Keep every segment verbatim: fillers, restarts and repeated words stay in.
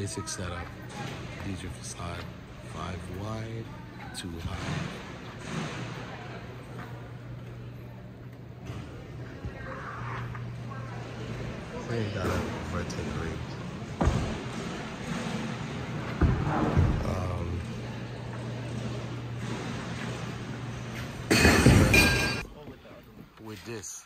basic setup. These are facade, five wide, two high. Then you got a vertebrae. Um, with this.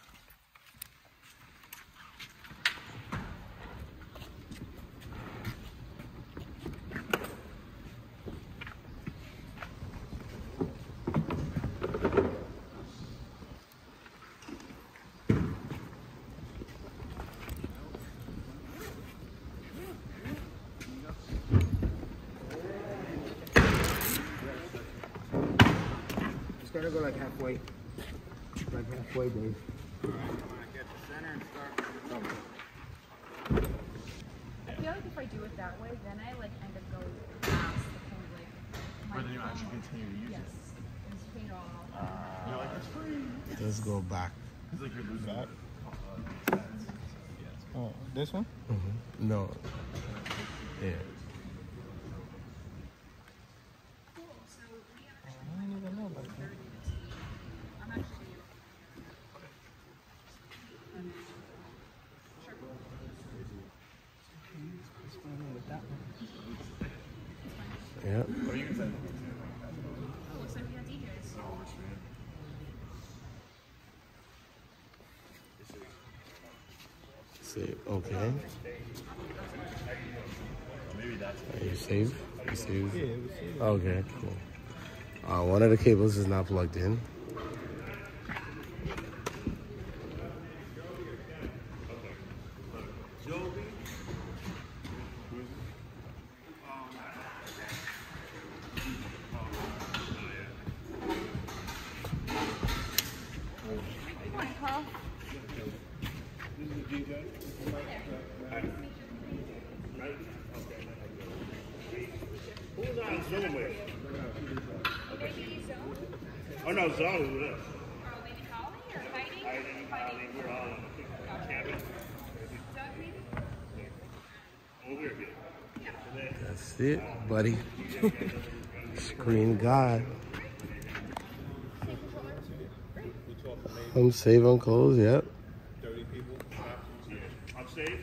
It's gonna go like halfway. Like halfway, Dave. Alright, I'm gonna get the center and start from the top. I feel like if I do it that way, then I like end up going past the point like. Or then you actually continue to use yes. it. And just paint it all off. Uh, you're like, it's free. Let's go back. It's like you're losing that. Oh, this one? Mm-hmm. No. Yeah. Yep. Oh, you can send it. Oh, looks like we got D Js. Oh, it's me. Save. Okay. Maybe that's it. You save? You save? Yeah, we save. Okay, cool. Uh, one of the cables is not plugged in. Oh no, Zon was with us. Are we in Holly or fighting? I think fighting. We're all in the cabin. Over here. Yeah. That's it, buddy. Screen God. I'm saving clothes, yep. thirty people. I'm saved.